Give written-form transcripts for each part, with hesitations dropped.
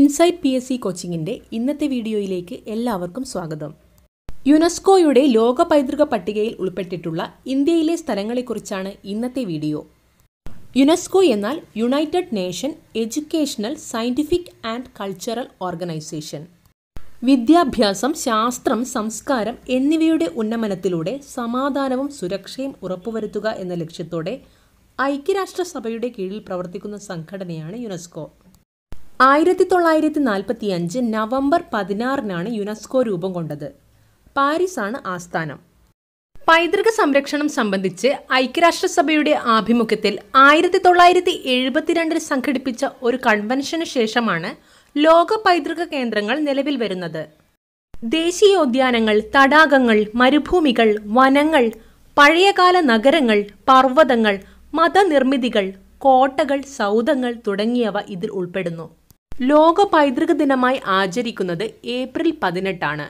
Insight PSC കോച്ചിങ്ങിന്റെ ഇന്നത്തെ വീഡിയോയിലേക്ക് എല്ലാവർക്കും സ്വാഗതം. യുനെസ്കോയുടെ ലോക പൈതൃക പട്ടികയിൽ ഉൾപ്പെട്ടിട്ടുള്ള ഇന്ത്യയിലെ സ്ഥലങ്ങളെക്കുറിച്ചാണ് ഇന്നത്തെ വീഡിയോ. യുനെസ്കോ എന്നാൽ United nation Educational, Scientific and cultural organisation. വിദ്യാഭ്യാസം, ശാസ്ത്രം, സംസ്കാരം എന്നിവയുടെ ഉന്നമനത്തിലൂടെ സമാധാനവും സുരക്ഷയും ഉറപ്പുവരുത്തുക എന്ന ലക്ഷ്യത്തോടെ ഐക്യരാഷ്ട്രസഭയുടെ കീഴിൽ പ്രവർത്തിക്കുന്ന സംഘടനയാണ് യുനെസ്കോ. 1945 നവംബർ 16 യുനെസ്കോ രൂപം കൊണ്ടത്. പാരീസാണ് ആസ്ഥാനം. പൈതൃക സംരക്ഷണം സംബന്ധിച്ച് ഐക്യരാഷ്ട്രസഭയുടെ ആഭിമുഖ്യത്തിൽ 1972 സംഘടിപ്പിച്ച ഒരു കൺവെൻഷന് ശേഷമാണ് ലോക പൈതൃക കേന്ദ്രങ്ങൾ നിലവിൽ വരുന്നത്. ദേശീയോദ്യാനങ്ങൾ, തടാകങ്ങൾ, മരുഭൂമികൾ, വനങ്ങൾ, പഴയകാല നഗരങ്ങൾ, പർവ്വതങ്ങൾ, മതനിർമ്മിതികൾ, കോട്ടകൾ, സൗധങ്ങൾ തുടങ്ങിയവ ഇതിൽ ഉൾപ്പെടുന്നു. ലോക പൈതൃക ദിനമായി ആചരിക്കുന്നത് ഏപ്രിൽ 18 ആണ്.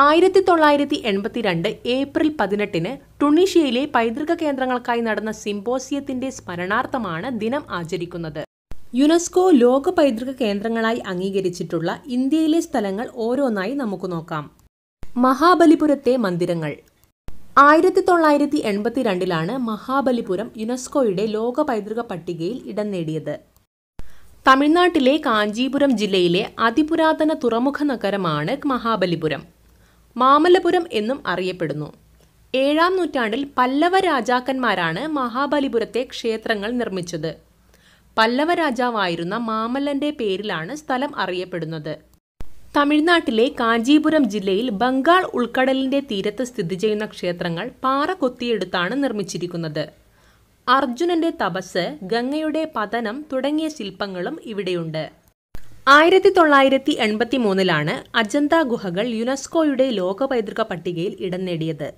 1982 ഏപ്രിൽ 18 ടുണീഷ്യയിലെ പൈതൃക കേന്ദ്രങ്ങൾക്കായി നടന്ന സിംബോസിയത്തിന്റെ സ്മരണാർത്ഥമാണ് ദിനം ആചരിക്കുന്നത്. യുനെസ്കോ ലോക പൈതൃക കേന്ദ്രങ്ങളായി അംഗീകരിച്ചിട്ടുള്ള ഇന്ത്യയിലെ സ്ഥലങ്ങൾ ഓരോന്നായി നമുക്ക് നോക്കാം. മഹാബലിപുരത്തെ മന്ദിരങ്ങൾ. 1982 മഹാബലിപുരം യുനെസ്കോയുടെ ലോക പൈതൃക പട്ടികയിൽ ഇടം നേടിയത്. തമിഴ്നാട്ടിലെ കാഞ്ചീപുരം ജില്ലയിലെ അതിപുരാതന തുറമുഖ നഗരമാണ് മഹാബലിപുരം. മാമല്ലപുരം എന്നും അറിയപ്പെടുന്നു. 7-ാം നൂറ്റാണ്ടിൽ പല്ലവ രാജാക്കന്മാരാണ് മഹാബലിപുരത്തെ ക്ഷേത്രങ്ങൾ നിർമ്മിച്ചത്. പല്ലവ രാജാവായിരുന്ന മാമല്ലന്റെ പേരിലാണ് സ്ഥലം അറിയപ്പെടുന്നത്. തമിഴ്നാട്ടിലെ കാഞ്ചീപുരം ജില്ലയിൽ ബംഗാൾ ഉൾക്കടലിന്റെ തീരത്ത് സ്ഥിതി ചെയ്യുന്ന ക്ഷേത്രങ്ങൾ പാറ കൊത്തിയെടുത്താണ് നിർമ്മിച്ചിരിക്കുന്നത്. അർജുനന്റെ തപസ്, ഗംഗയുടെ പതനം തുടങ്ങിയ ശില്പങ്ങളും ഇവിടെയുണ്ട്. 1983 അജന്ത ഗുഹകൾ യുനെസ്കോയുടെ ലോക പൈതൃക പട്ടികയിൽ ഇടം നേടിയത്.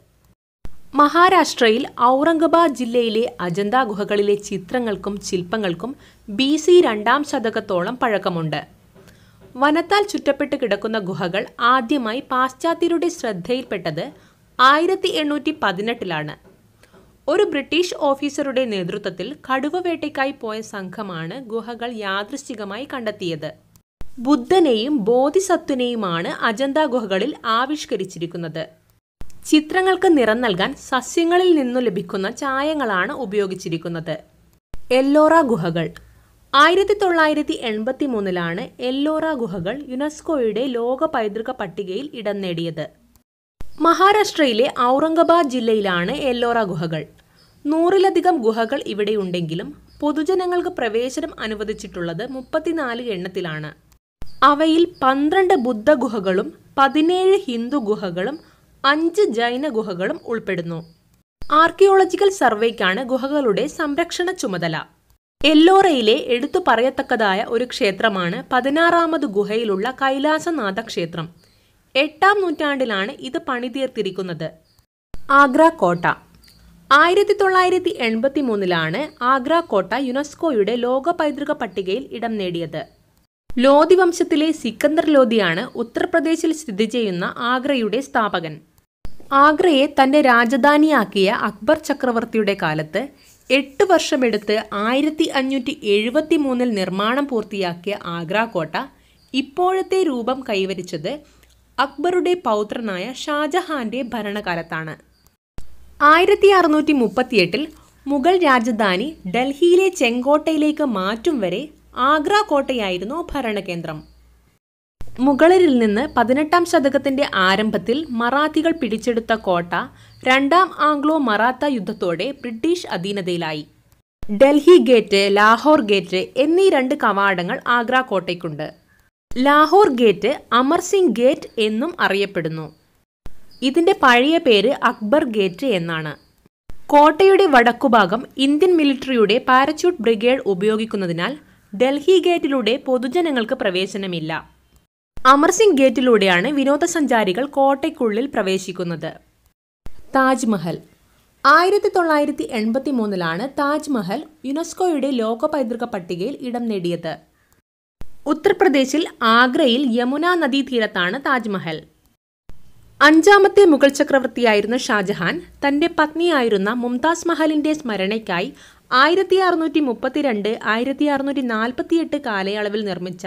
മഹാരാഷ്ട്രയിൽ ഔറംഗബാദ് ജില്ലയിലെ അജന്ത ഗുഹകളിലെ ചിത്രങ്ങൾക്കും ശില്പങ്ങൾക്കും BC 2-ാം ശതകത്തോളം പഴക്കമുണ്ട്. വനത്താൽ ചുറ്റപ്പെട്ട് കിടക്കുന്ന ഗുഹകൾ ആദ്യമായി പാശ്ചാത്യരുടെ ശ്രദ്ധയിൽപ്പെട്ടത് 1818 ഒരു ബ്രിട്ടീഷ് ഓഫീസറുടെ നേതൃത്വത്തിൽ കടുവവേട്ടയ്ക്കായി പോയ സംഘമാണ് ഗുഹകൾ യാദൃശ്ചികമായി കണ്ടെത്തിയത്. ബുദ്ധനെയും ബോധിസത്വനെയുമാണ് അജന്ത ഗുഹകളിൽ ആവിഷ്കരിച്ചിരിക്കുന്നത്. ചിത്രങ്ങൾക്ക് നിറം നൽകാൻ സസ്യങ്ങളിൽ നിന്നു ലഭിക്കുന്ന ചായങ്ങളാണ് ഉപയോഗിച്ചിരിക്കുന്നത്. എല്ലോറ ഗുഹകൾ. 1983 എല്ലോറ ഗുഹകൾ യുനെസ്കോയുടെ ലോക പൈതൃക പട്ടികയിൽ ഇടം നേടിയത്. മഹാരാഷ്ട്രയിലെ ഔറംഗബാദ് ജില്ലയിലാണ് എല്ലോറ ഗുഹകൾ. 100-ലധികം ഗുഹകൾ ഇവിടെയുണ്ടെങ്കിലും പൊതുജനങ്ങൾക്ക് പ്രവേശനം അനുവദിച്ചിട്ടുള്ളത് 34 എണ്ണത്തിലാണ്. അവയിൽ 12 ബുദ്ധ ഗുഹകളും 17 ഹിന്ദു ഗുഹകളും 5 ജൈന ഗുഹകളും ഉൾപ്പെടുന്നു. ആർക്കിയോളജിക്കൽ സർവേക്കാണ് ഗുഹകളുടെ സംരക്ഷണ ചുമതല. എല്ലോറയിലെ എടുത്തു പറയത്തക്കതായ ഒരു ക്ഷേത്രമാണ് 16-ാമത് ഗുഹയിലുള്ള കൈലാസനാഥ ക്ഷേത്രം. 8-ാം നൂറ്റാണ്ടിലാണ് ഇത് പണിതീർത്തിരിക്കുന്നത്. ആഗ്ര കോട്ട. 1983 ആഗ്ര കോട്ട യുനെസ്കോയുടെ ലോക പൈതൃക പട്ടികയിൽ ഇടം നേടിയത്. ലോധി വംശത്തിലെ സിക്കന്ദർ ലോധിയാണ് ഉത്തർപ്രദേശിൽ സ്ഥിതി ചെയ്യുന്ന ആഗ്രയുടെ സ്ഥാപകൻ. ആഗ്രയെ തൻ്റെ രാജധാനിയാക്കിയ അക്ബർ ചക്രവർത്തിയുടെ കാലത്ത് 8 വർഷമെടുത്ത് 1573 നിർമ്മാണം പൂർത്തിയാക്കിയ ആഗ്ര കോട്ട ഇപ്പോഴത്തെ രൂപം കൈവരിച്ചത് അക്ബറുടെ പൗത്രനായ ഷാജഹാന്റെ ഭരണകാലത്താണ്. 1638 മുഗൾ രാജധാനി ഡൽഹിയിലെ ചെങ്കോട്ടയിലേക്ക് മാറ്റും വരെ ആഗ്ര കോട്ടയായിരുന്നു ഭരണകേന്ദ്രം. മുഗളരിൽ നിന്ന് 18-ാം ശതകത്തിന്റെ ആരംഭത്തിൽ മറാത്തികൾ പിടിച്ചെടുത്ത കോട്ട 2-ാം ആംഗ്ലോ മറാത്ത യുദ്ധത്തോടെ ബ്രിട്ടീഷ് അധീനതയിലായി. ഡൽഹി ഗേറ്റ്, ലാഹോർ ഗേറ്റ് എന്നീ 2 കവാടങ്ങൾ ആഗ്ര കോട്ടയ്ക്കുണ്ട്. ലാഹോർ ഗേറ്റ് അമർ സിംഗ് ഗേറ്റ് എന്നും അറിയപ്പെടുന്നു. ഇതിന്റെ പഴയ പേര് അക്ബർ ഗേറ്റ് എന്നാണ്. കോട്ടയുടെ വടക്കുഭാഗം ഇന്ത്യൻ മിലിറ്ററിയുടെ പാരച്യൂട്ട് ബ്രിഗേഡ് ഉപയോഗിക്കുന്നതിനാൽ ഡൽഹി ഗേറ്റിലൂടെ പൊതുജനങ്ങൾക്ക് പ്രവേശനമില്ല. അമർസിംഗ് ഗേറ്റിലൂടെയാണ് വിനോദസഞ്ചാരികൾ കോട്ടയ്ക്കുള്ളിൽ പ്രവേശിക്കുന്നത്. താജ്മഹൽ. 1983 താജ്മഹൽ യുനെസ്കോയുടെ ലോക പൈതൃക പട്ടികയിൽ ഇടം നേടിയത്. ഉത്തർപ്രദേശിൽ ആഗ്രയിൽ യമുന നദീതീരത്താണ് താജ്മഹൽ. 5-ാമത്തെ മുഗൾ ചക്രവർത്തിയായിരുന്ന ഷാജഹാൻ തൻ്റെ പത്നിയായിരുന്ന മുംതാസ് മഹലിൻ്റെ സ്മരണയ്ക്കായി 1632-1648 കാലയളവിൽ നിർമ്മിച്ച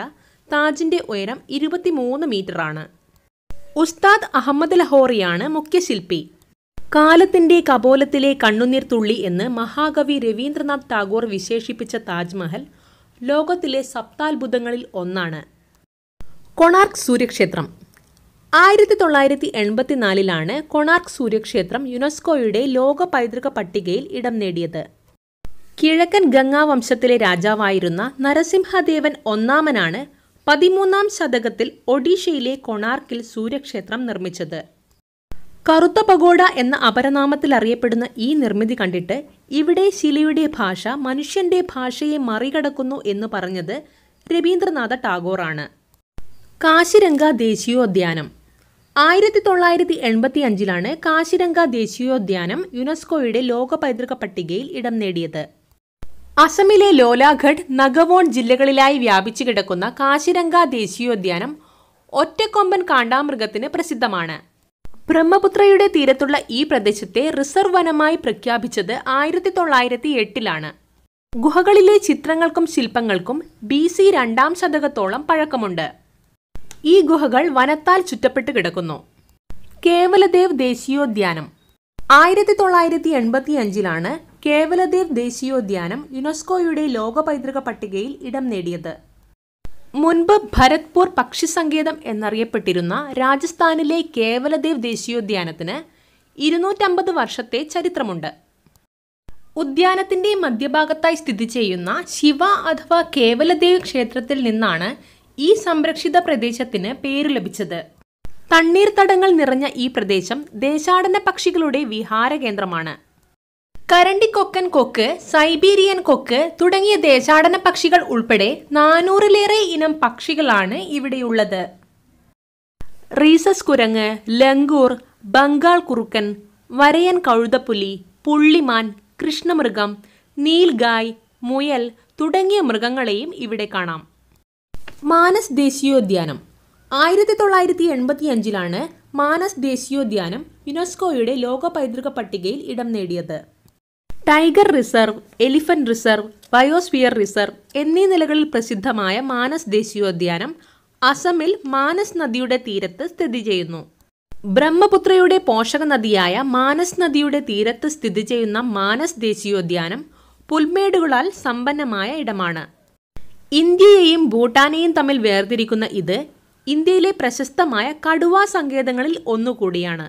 താജിന്റെ ഉയരം 23 മീറ്ററാണ്. ഉസ്താദ് അഹമ്മദ് ലഹോറിയാണ് മുഖ്യശില്പി. കാലത്തിന്റെ കപോലത്തിലെ കണ്ണുനീർത്തുള്ളി എന്ന് മഹാകവി രവീന്ദ്രനാഥ് ടാഗോർ വിശേഷിപ്പിച്ച താജ്മഹൽ ലോകത്തിലെ സപ്താത്ഭുതങ്ങളിൽ ഒന്നാണ്. കൊണാർക്ക് സൂര്യക്ഷേത്രം. 1984ലാണ് കൊണാർക്ക് സൂര്യക്ഷേത്രം യുനെസ്കോയുടെ ലോക പൈതൃക പട്ടികയിൽ ഇടം നേടിയത്. കിഴക്കൻ ഗംഗാവംശത്തിലെ രാജാവായിരുന്ന നരസിംഹദേവൻ ഒന്നാമനാണ് 13ാം ശതകത്തിൽ ഒഡീഷയിലെ കൊണാർക്കിൽ സൂര്യക്ഷേത്രം നിർമ്മിച്ചത്. കറുത്ത പഗോഡ എന്ന അപരനാമത്തിൽ അറിയപ്പെടുന്ന ഈ നിർമ്മിതി കണ്ടിട്ട് ഇവിടെ ശിലയുടെ ഭാഷ മനുഷ്യന്റെ ഭാഷയെ മറികടക്കുന്നു എന്ന് പറഞ്ഞത് രവീന്ദ്രനാഥ ടാഗോറാണ്. കാശിരംഗ ദേശീയോദ്യാനം. 1985ലാണ് കാശിരംഗ ദേശീയോദ്യാനം യുനെസ്കോയുടെ ലോക പൈതൃക പട്ടികയിൽ ഇടം നേടിയത്. അസമിലെ ലോലാഘഡ്, നഗവോൺ ജില്ലകളിലായി വ്യാപിച്ചു കിടക്കുന്ന കാശിരംഗ ദേശീയോദ്യാനം ഒറ്റക്കൊമ്പൻ കാണ്ടാമൃഗത്തിന് പ്രസിദ്ധമാണ്. ബ്രഹ്മപുത്രയുടെ തീരത്തുള്ള ഈ പ്രദേശത്തെ റിസർവ് വനമായി പ്രഖ്യാപിച്ചത് 1908ലാണ്. ഗുഹകളിലെ ചിത്രങ്ങൾക്കും ശില്പങ്ങൾക്കും BC 2ാം ശതകത്തോളം പഴക്കമുണ്ട്. ഈ ഗുഹകൾ വനത്താൽ ചുറ്റപ്പെട്ട് കിടക്കുന്നു. കേവലദേവ് ദേശീയോദ്യാനം. 1985ലാണ് കേവലദേവ് ദേശീയോദ്യാനം യുനെസ്കോയുടെ ലോക പൈതൃക പട്ടികയിൽ ഇടം നേടിയത്. മുൻപ് ഭരത്പൂർ പക്ഷിസങ്കേതം എന്നറിയപ്പെട്ടിരുന്ന രാജസ്ഥാനിലെ കേവലദേവ് ദേശീയോദ്യാനത്തിന് 250 വർഷത്തെ ചരിത്രമുണ്ട്. ഉദ്യാനത്തിന്റെ മധ്യഭാഗത്തായി സ്ഥിതി ചെയ്യുന്ന ശിവ അഥവാ കേവലദേവ് ക്ഷേത്രത്തിൽ നിന്നാണ് ഈ സംരക്ഷിത പ്രദേശത്തിന് പേര് ലഭിച്ചത്. തണ്ണീർത്തടങ്ങൾ നിറഞ്ഞ ഈ പ്രദേശം ദേശാടന പക്ഷികളുടെ വിഹാര കേന്ദ്രമാണ്. കരണ്ടിക്കൊക്കൻ കൊക്ക്, സൈബീരിയൻ കൊക്ക് തുടങ്ങിയ ദേശാടന പക്ഷികൾ ഉൾപ്പെടെ 400-ലേറെ ഇനം പക്ഷികളാണ് ഇവിടെയുള്ളത്. റീസസ് കുരങ്ങ്, ലംഗൂർ, ബംഗാൾ കുറുക്കൻ, വരയൻ കഴുതപ്പുലി, പുള്ളിമാൻ, കൃഷ്ണമൃഗം, നീൽഗായ്, മുയൽ തുടങ്ങിയ മൃഗങ്ങളെയും ഇവിടെ കാണാം. മാനസ് ദേശീയോദ്യാനം. 1985ലാണ് മാനസ് ദേശീയോദ്യാനം യുനെസ്കോയുടെ ലോക പൈതൃക പട്ടികയിൽ ഇടം നേടിയത്. Tiger reserve, elephant reserve, biosphere reserve എന്നീ നിലകളിൽ പ്രസിദ്ധമായ മാനസ് ദേശീയോദ്യാനം അസമിൽ മാനസ് നദിയുടെ തീരത്ത് സ്ഥിതി ചെയ്യുന്നു. ബ്രഹ്മപുത്രയുടെ പോഷക നദിയായ മാനസ് നദിയുടെ തീരത്ത് സ്ഥിതി ചെയ്യുന്ന മാനസ് ദേശീയോദ്യാനം പുൽമേടുകളാൽ സമ്പന്നമായ ഇടമാണ്. ഇന്ത്യയെയും ഭൂട്ടാനെയും തമ്മിൽ വേർതിരിക്കുന്ന ഇത് ഇന്ത്യയിലെ പ്രശസ്തമായ കടുവാ സങ്കേതങ്ങളിൽ ഒന്നുകൂടിയാണ്.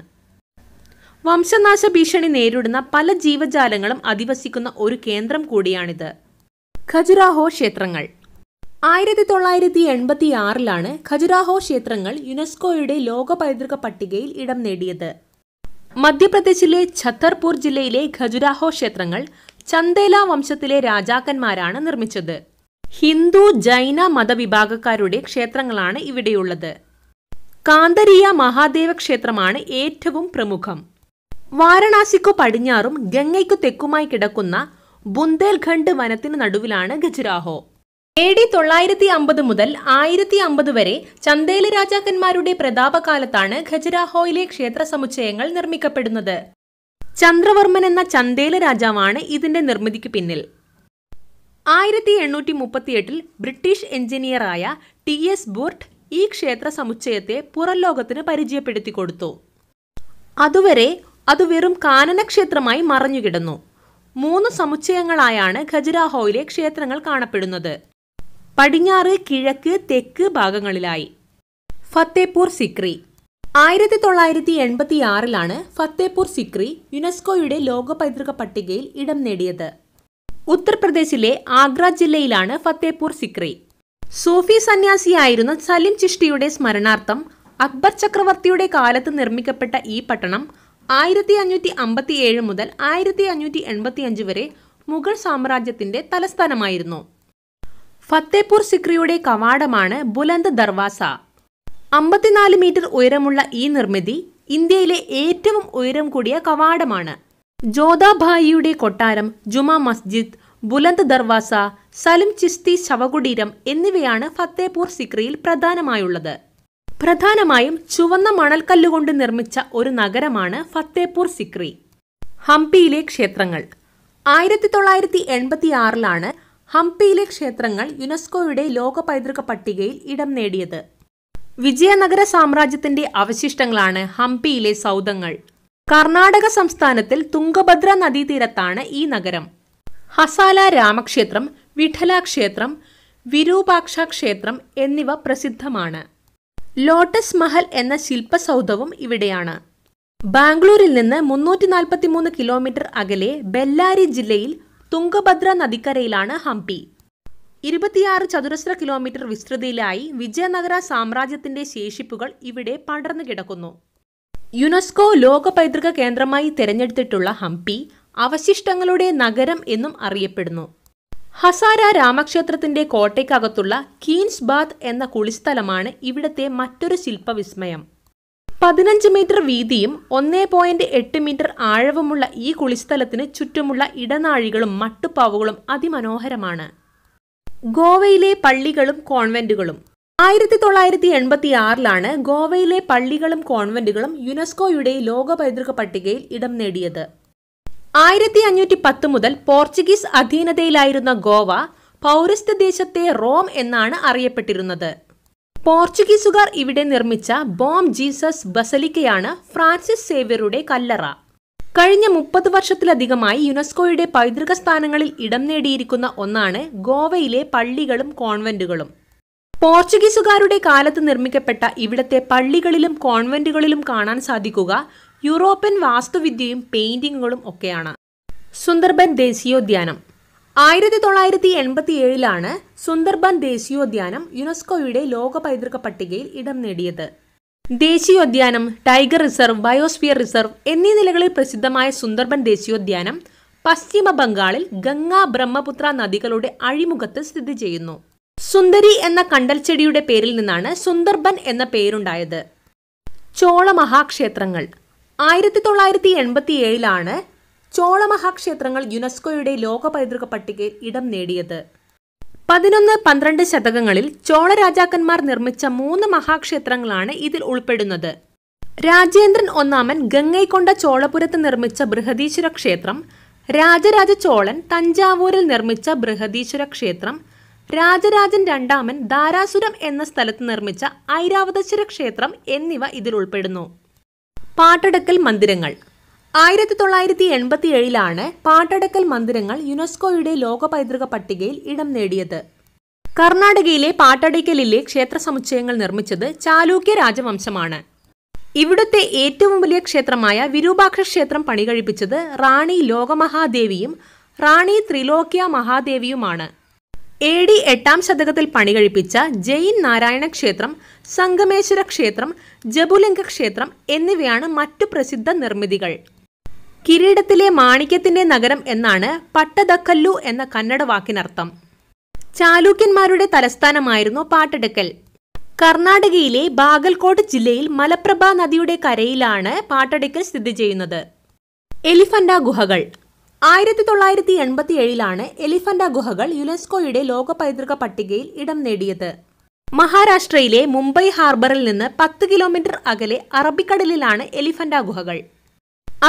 വംശനാശ ഭീഷണി നേരിടുന്ന പല ജീവജാലങ്ങളും അധിവസിക്കുന്ന ഒരു കേന്ദ്രം കൂടിയാണിത്. ഖജുരാഹോ ക്ഷേത്രങ്ങൾ. 1986ലാണ് ഖജുരാഹോ ക്ഷേത്രങ്ങൾ യുനെസ്കോയുടെ ലോക പൈതൃക പട്ടികയിൽ ഇടം നേടിയത്. മധ്യപ്രദേശിലെ ഛത്തർപൂർ ജില്ലയിലെ ഖജുരാഹോ ക്ഷേത്രങ്ങൾ ചന്ദേല വംശത്തിലെ രാജാക്കന്മാരാണ് നിർമ്മിച്ചത്. ഹിന്ദു, ജൈന മതവിഭാഗക്കാരുടെ ക്ഷേത്രങ്ങളാണ് ഇവിടെയുള്ളത്. കാന്തരിയ മഹാദേവ ക്ഷേത്രമാണ് ഏറ്റവും പ്രമുഖം. വാരണാസിക്കു പടിഞ്ഞാറും ഗംഗയ്ക്കു തെക്കുമായി കിടക്കുന്ന ബുന്ദേൽഖണ്ഡ് വനത്തിനു നടുവിലാണ് ഖജുരാഹോ. AD 950 മുതൽ 1050 വരെ ചന്ദേല രാജാക്കന്മാരുടെ പ്രതാപകാലത്താണ് ഖജുരാഹോയിലെ ക്ഷേത്ര സമുച്ചയങ്ങൾ നിർമ്മിക്കപ്പെടുന്നത്. ചന്ദ്രവർമ്മൻ എന്ന ചന്ദേല രാജാവാണ് ഇതിന്റെ നിർമ്മിതിക്ക് പിന്നിൽ. 1838ൽ ബ്രിട്ടീഷ് എഞ്ചിനീയറായ T S ബോർട്ട് ഈ ക്ഷേത്ര സമുച്ചയത്തെ പുറംലോകത്തിന് പരിചയപ്പെടുത്തി കൊടുത്തു. അതുവരെ അത് വെറും കാനനക്ഷേത്രമായി മറഞ്ഞുകിടന്നു. 3 സമുച്ചയങ്ങളായാണ് ഖജുരാഹോയിലെ ക്ഷേത്രങ്ങൾ കാണപ്പെടുന്നത്, പടിഞ്ഞാറ്, കിഴക്ക്, തെക്ക് ഭാഗങ്ങളിലായി. ഫത്തേപൂർ സിക്രി. 1986ലാണ് ഫത്തേപൂർ സിക്രി യുനെസ്കോയുടെ ലോക പൈതൃക പട്ടികയിൽ ഇടം നേടിയത്. ഉത്തർപ്രദേശിലെ ആഗ്ര ജില്ലയിലാണ് ഫത്തേപൂർ സിക്രി. സൂഫി സന്യാസിയായിരുന്ന സലിം ചിഷ്ടിയുടെ സ്മരണാർത്ഥം അക്ബർ ചക്രവർത്തിയുടെ കാലത്ത് നിർമ്മിക്കപ്പെട്ട ഈ പട്ടണം 1557 മുതൽ 1585 വരെ മുഗൾ സാമ്രാജ്യത്തിന്റെ തലസ്ഥാനമായിരുന്നു. ഫത്തേപൂർ സിക്രിയുടെ കവാടമാണ് ബുലന്ദ് ദർവാസ. 54 മീറ്റർ ഉയരമുള്ള ഈ നിർമ്മിതി ഇന്ത്യയിലെ ഏറ്റവും ഉയരം കൂടിയ കവാടമാണ്. ജോധാഭായിയുടെ കൊട്ടാരം, ജുമാ മസ്ജിദ്, ബുലന്ദ് ദർവാസ, സലിം ചിസ്തി ശവകുടീരം എന്നിവയാണ് ഫത്തേപൂർ സിക്രിയിൽ പ്രധാനമായുള്ളത്. പ്രധാനമായും ചുവന്ന മണൽക്കല്ലുകൊണ്ട് നിർമ്മിച്ച ഒരു നഗരമാണ് ഫത്തേപൂർ സിക്രി. ഹംപിയിലെ ക്ഷേത്രങ്ങൾ. 1986ലാണ് ഹംപിയിലെ ക്ഷേത്രങ്ങൾ യുനെസ്കോയുടെ ലോക പൈതൃക പട്ടികയിൽ ഇടം നേടിയത്. വിജയനഗര സാമ്രാജ്യത്തിന്റെ അവശിഷ്ടങ്ങളാണ് ഹംപിയിലെ സൗധങ്ങൾ. കർണാടക സംസ്ഥാനത്തിൽ തുംഗഭദ്ര നദീതീരത്താണ് ഈ നഗരം. ഹസാല രാമക്ഷേത്രം, വിഠല ക്ഷേത്രം, വിരൂപാക്ഷ ക്ഷേത്രം എന്നിവ പ്രസിദ്ധമാണ്. ലോട്ടസ് മഹൽ എന്ന ശില്പസൗധവും ഇവിടെയാണ്. ബാംഗ്ലൂരിൽ നിന്ന് 343 കിലോമീറ്റർ അകലെ ബെല്ലാരി ജില്ലയിൽ തുംഗഭദ്ര നദിക്കരയിലാണ് ഹംപി. 26 ചതുരശ്ര കിലോമീറ്റർ വിസ്തൃതിയിലായി വിജയനഗര സാമ്രാജ്യത്തിന്റെ ശേഷിപ്പുകൾ ഇവിടെ പടർന്നു കിടക്കുന്നു. യുനെസ്കോ ലോക പൈതൃക കേന്ദ്രമായി തിരഞ്ഞെടുത്തിട്ടുള്ള ഹംപി അവശിഷ്ടങ്ങളുടെ നഗരം എന്നും അറിയപ്പെടുന്നു. ഹസാര രാമക്ഷേത്രത്തിന്റെ കോട്ടയ്ക്കകത്തുള്ള കീൻസ് ബാത്ത് എന്ന കുളിസ്ഥലമാണ് ഇവിടത്തെ മറ്റൊരു ശില്പവിസ്മയം. 15 മീറ്റർ വീതിയും 1.8 മീറ്റർ ആഴവുമുള്ള ഈ കുളിസ്ഥലത്തിന് ചുറ്റുമുള്ള ഇടനാഴികളും മട്ടുപ്പാവുകളും അതിമനോഹരമാണ്. ഗോവയിലെ പള്ളികളും കോൺവെന്റുകളും. 1986ലാണ് ഗോവയിലെ പള്ളികളും കോൺവെന്റുകളും യുനെസ്കോയുടെ ലോക പൈതൃക പട്ടികയിൽ ഇടം നേടിയത്. 1510 മുതൽ പോർച്ചുഗീസ് അധീനതയിലായിരുന്ന ഗോവ പൗരസ്ത്യ ദേശത്തെ റോം എന്നാണ് അറിയപ്പെട്ടിരുന്നത്. പോർച്ചുഗീസുകാർ ഇവിടെ നിർമ്മിച്ച ബോം ജീസസ് ബസലിക്കയാണ് ഫ്രാൻസിസ് സേവ്യറുടെ കല്ലറ. കഴിഞ്ഞ 30 വർഷത്തിലധികമായി യുനെസ്കോയുടെ പൈതൃക സ്ഥാനങ്ങളിൽ ഇടം നേടിയിരിക്കുന്ന ഒന്നാണ് ഗോവയിലെ പള്ളികളും കോൺവെന്റുകളും. പോർച്ചുഗീസുകാരുടെ കാലത്ത് നിർമ്മിക്കപ്പെട്ട ഇവിടത്തെ പള്ളികളിലും കോൺവെന്റുകളിലും കാണാൻ സാധിക്കുക യൂറോപ്യൻ വാസ്തുവിദ്യയും പെയിന്റിങ്ങുകളും ഒക്കെയാണ്. സുന്ദർബൻ ദേശീയോദ്യാനം. 1987ലാണ് സുന്ദർബൻ ദേശീയോദ്യാനം യുനെസ്കോയുടെ ലോക പൈതൃക പട്ടികയിൽ ഇടം നേടിയത്. ദേശീയോദ്യാനം, ടൈഗർ റിസർവ്, ബയോസ്ഫിയർ റിസർവ് എന്നീ നിലകളിൽ പ്രസിദ്ധമായ സുന്ദർബൻ ദേശീയോദ്യാനം പശ്ചിമ ബംഗാളിൽ ഗംഗ, ബ്രഹ്മപുത്ര നദികളുടെ അഴിമുഖത്ത് സ്ഥിതി ചെയ്യുന്നു. സുന്ദരി എന്ന കണ്ടൽച്ചെടിയുടെ പേരിൽ നിന്നാണ് സുന്ദർബൻ എന്ന പേരുണ്ടായത്. ചോള മഹാക്ഷേത്രങ്ങൾ. 1987ലാണ് ചോള മഹാക്ഷേത്രങ്ങൾ യുനെസ്കോയുടെ ലോക പൈതൃക പട്ടികയിൽ ഇടം നേടിയത്. 11-12 ശതകങ്ങളിൽ ചോള രാജാക്കന്മാർ നിർമ്മിച്ച 3 മഹാക്ഷേത്രങ്ങളാണ് ഇതിൽ ഉൾപ്പെടുന്നത്. രാജേന്ദ്രൻ I ഗംഗൈക്കൊണ്ട ചോളപുരത്ത് നിർമ്മിച്ച ബൃഹദീശ്വര ക്ഷേത്രം, രാജരാജ ചോളൻ തഞ്ചാവൂരിൽ നിർമ്മിച്ച ബൃഹദീശ്വര ക്ഷേത്രം, രാജരാജൻ II ധാരാസുരം എന്ന സ്ഥലത്ത് നിർമ്മിച്ച ഐരാവതശ്വര ക്ഷേത്രം എന്നിവ ഇതിൽ ഉൾപ്പെടുന്നു. പാട്ടടക്കൽ മന്ദിരങ്ങൾ. 1987ലാണ് പാട്ടടക്കൽ മന്ദിരങ്ങൾ യുനെസ്കോയുടെ ലോക പൈതൃക പട്ടികയിൽ ഇടം നേടിയത്. കർണാടകയിലെ പാട്ടടക്കലിലെ ക്ഷേത്ര സമുച്ചയങ്ങൾ നിർമ്മിച്ചത് ചാലൂക്യ രാജവംശമാണ്. ഇവിടുത്തെ ഏറ്റവും വലിയ ക്ഷേത്രമായ വിരൂപാക്ഷ ക്ഷേത്രം പണികഴിപ്പിച്ചത് റാണി ലോകമഹാദേവിയും റാണി ത്രിലോക്യ മഹാദേവിയുമാണ്. AD 8-ാം ശതകത്തിൽ പണികഴിപ്പിച്ച ജൈൻ നാരായണ ക്ഷേത്രം, സംഗമേശ്വര ക്ഷേത്രം, ജബുലിംഗ ക്ഷേത്രം എന്നിവയാണ് മറ്റു പ്രസിദ്ധ നിർമ്മിതികൾ. കിരീടത്തിലെ മാണിക്യത്തിന്റെ നഗരം എന്നാണ് പട്ടദക്കല്ലു എന്ന കന്നഡ വാക്കിനർത്ഥം. ചാലൂക്യന്മാരുടെ തലസ്ഥാനമായിരുന്നു പാട്ടടക്കൽ. കർണാടകയിലെ ബാഗൽകോട്ട് ജില്ലയിൽ മലപ്രഭ നദിയുടെ കരയിലാണ് പാട്ടടക്കൽ സ്ഥിതി ചെയ്യുന്നത്. എലിഫന്റ ഗുഹകൾ. 1987ലാണ് എലിഫന്റ ഗുഹകൾ യുനെസ്കോയുടെ ലോക പൈതൃക പട്ടികയിൽ ഇടം നേടിയത്. മഹാരാഷ്ട്രയിലെ മുംബൈ ഹാർബറിൽ നിന്ന് 10 കിലോമീറ്റർ അകലെ അറബിക്കടലിലാണ് എലിഫന്റ ഗുഹകൾ.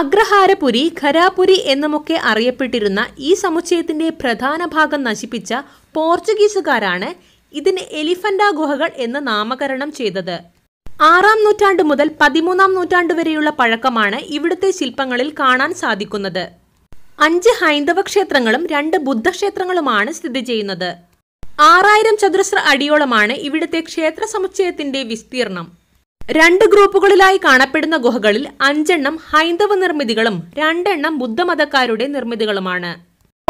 അഗ്രഹാരപുരി, ഖരാപുരി എന്നുമൊക്കെ അറിയപ്പെട്ടിരുന്ന ഈ സമുച്ചയത്തിന്റെ പ്രധാന ഭാഗം നശിപ്പിച്ച പോർച്ചുഗീസുകാരാണ് ഇതിന് എലിഫന്റ ഗുഹകൾ എന്ന് നാമകരണം ചെയ്തത്. 6-ാം നൂറ്റാണ്ട് മുതൽ 13-ാം നൂറ്റാണ്ട് വരെയുള്ള പഴക്കമാണ് ഇവിടുത്തെ ശില്പങ്ങളിൽ കാണാൻ സാധിക്കുന്നത്. 5 ഹൈന്ദവ ക്ഷേത്രങ്ങളും 2 ബുദ്ധക്ഷേത്രങ്ങളുമാണ് സ്ഥിതി ചെയ്യുന്നത്. 6000 ചതുരശ്ര അടിയോളമാണ് ഇവിടുത്തെ ക്ഷേത്ര സമുച്ചയത്തിന്റെ വിസ്തീർണം. 2 ഗ്രൂപ്പുകളിലായി കാണപ്പെടുന്ന ഗുഹകളിൽ 5എണ്ണം ഹൈന്ദവ നിർമ്മിതികളും 2എണ്ണം ബുദ്ധമതക്കാരുടെ നിർമ്മിതികളുമാണ്.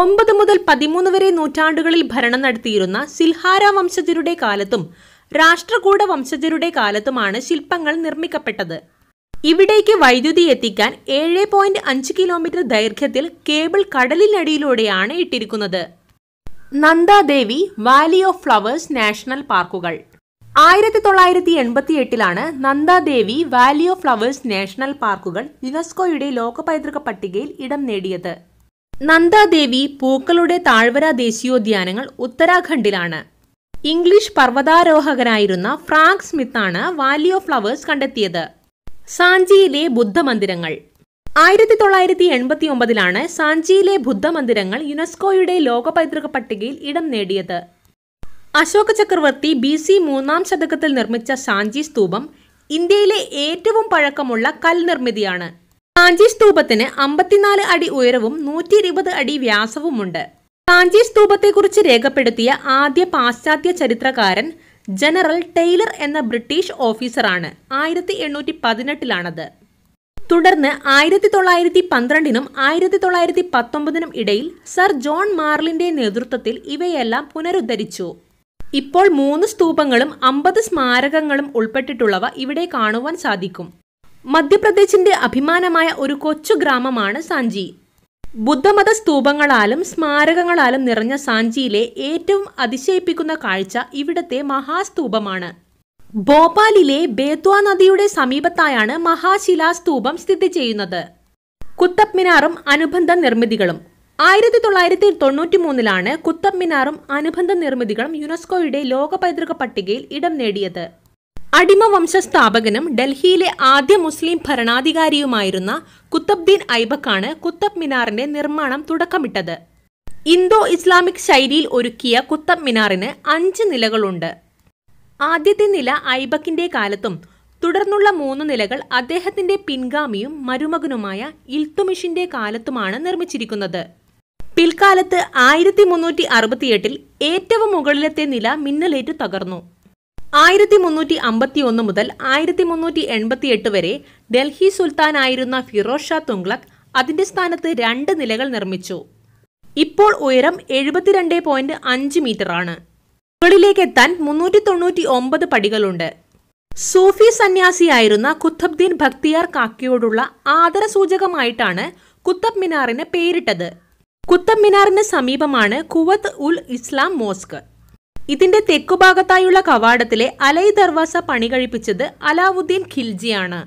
9 മുതൽ 13 വരെ നൂറ്റാണ്ടുകളിൽ ഭരണം നടത്തിയിരുന്ന സിൽഹാര വംശജരുടെ കാലത്തും രാഷ്ട്രകൂട വംശജരുടെ കാലത്തുമാണ് ശില്പങ്ങൾ നിർമ്മിക്കപ്പെട്ടത്. ഇവിടേക്ക് വൈദ്യുതി എത്തിക്കാൻ 7.5 കിലോമീറ്റർ ദൈർഘ്യത്തിൽ കേബിൾ കടലിനടിയിലൂടെയാണ് ഇട്ടിരിക്കുന്നത്. Nanda Devi, valley of flowers national പാർക്കുകൾ. 1988ലാണ് Nanda Devi, valley of flowers national പാർക്കുകൾ യുനെസ്കോയുടെ ലോക പൈതൃക പട്ടികയിൽ ഇടം നേടിയത്. നന്ദാദേവി പൂക്കളുടെ താഴ്വര ദേശീയോദ്യാനങ്ങൾ ഉത്തരാഖണ്ഡിലാണ്. ഇംഗ്ലീഷ് പർവ്വതാരോഹകനായിരുന്ന ഫ്രാങ്ക് സ്മിത്താണ് വാലി ഓഫ് ഫ്ലവേഴ്സ് കണ്ടെത്തിയത്. സാഞ്ചിയിലെ ബുദ്ധമന്ദിരങ്ങൾ. 1989ലാണ് സാഞ്ചിയിലെ ബുദ്ധമന്ദിരങ്ങൾ യുനെസ്കോയുടെ ലോക പൈതൃക പട്ടികയിൽ ഇടം നേടിയത്. അശോക ചക്രവർത്തി BC 3-ാം ശതകത്തിൽ നിർമ്മിച്ച സാഞ്ചി സ്തൂപം ഇന്ത്യയിലെ ഏറ്റവും പഴക്കമുള്ള കൽനിർമ്മിതിയാണ്. സാഞ്ചി സ്തൂപത്തിന് 54 അടി ഉയരവും 120 അടി വ്യാസവുമുണ്ട്. സാഞ്ചി സ്തൂപത്തെക്കുറിച്ച് രേഖപ്പെടുത്തിയ ആദ്യ പാശ്ചാത്യ ചരിത്രകാരൻ ജനറൽ ടെയ്ലർ എന്ന ബ്രിട്ടീഷ് ഓഫീസറാണ്. 1818ലാണത്. തുടർന്ന് 1912നും 1919നും ഇടയിൽ സർ ജോൺ മാർലിന്റെ നേതൃത്വത്തിൽ ഇവയെല്ലാം പുനരുദ്ധരിച്ചു. ഇപ്പോൾ 3 സ്തൂപങ്ങളും 50 സ്മാരകങ്ങളും ഉൾപ്പെട്ടിട്ടുള്ളവ ഇവിടെ കാണുവാൻ സാധിക്കും. മധ്യപ്രദേശിന്റെ അഭിമാനമായ ഒരു കൊച്ചു ഗ്രാമമാണ് സാഞ്ചി. ബുദ്ധമത സ്തൂപങ്ങളാലും സ്മാരകങ്ങളാലും നിറഞ്ഞ സാഞ്ചിയിലെ ഏറ്റവും അതിശയിപ്പിക്കുന്ന കാഴ്ച ഇവിടത്തെ മഹാസ്തൂപമാണ്. ഭോപ്പാലിലെ ബേത്വ നദിയുടെ സമീപത്തായാണ് മഹാശിലാസ്തൂപം സ്ഥിതി ചെയ്യുന്നത്. കുത്തബ് മിനാറും അനുബന്ധ നിർമ്മിതികളും. 1993ലാണ് കുത്തബ് മിനാറും അനുബന്ധ നിർമ്മിതികളും യുനെസ്കോയുടെ ലോക പൈതൃക പട്ടികയിൽ ഇടം നേടിയത്. അടിമവംശ സ്ഥാപകനും ഡൽഹിയിലെ ആദ്യ മുസ്ലിം ഭരണാധികാരിയുമായിരുന്ന കുത്തബ്ദീൻ ഐബക്കാണ് കുത്തബ് മിനാറിന്റെ നിർമ്മാണം തുടക്കമിട്ടത്. ഇന്തോ ഇസ്ലാമിക് ശൈലിയിൽ ഒരുക്കിയ കുത്തബ് മിനാറിന് 5 നിലകളുണ്ട്. ആദ്യത്തെ നില ഐബക്കിന്റെ കാലത്തും തുടർന്നുള്ള 3 നിലകൾ അദ്ദേഹത്തിന്റെ പിൻഗാമിയും മരുമകനുമായ ഇൽത്തുമിഷിന്റെ കാലത്തുമാണ് നിർമ്മിച്ചിരിക്കുന്നത്. പിൽക്കാലത്ത് 1368ൽ ഏറ്റവും മുകളിലത്തെ നില മിന്നലേറ്റു തകർന്നു. 1351 മുതൽ 1388 വരെ ഡൽഹി സുൽത്താനായിരുന്ന ഫിറോസ് ഷാ തുഗ്ലക് അതിന്റെ സ്ഥാനത്ത് 2 നിലകൾ നിർമ്മിച്ചു. ഇപ്പോൾ ഉയരം 72.5 മീറ്ററാണ്. മുകളിലേക്കെത്താൻ 399 പടികളുണ്ട്. സൂഫി സന്യാസിയായിരുന്ന കുത്തബ്ദീൻ ഭക്തിയാർ കാക്കിയോടുള്ള ആദരസൂചകമായിട്ടാണ് കുത്തബ് മിനാറിന് പേരിട്ടത്. കുത്തബ് മിനാറിന് സമീപമാണ് കുവത്ത് ഉൽ ഇസ്ലാം മോസ്ക്. ഇതിന്റെ തെക്കുഭാഗത്തായുള്ള കവാടത്തിലെ അലൈ ദർവാസ പണി കഴിപ്പിച്ചത് അലാവുദ്ദീൻ ഖിൽജിയാണ്.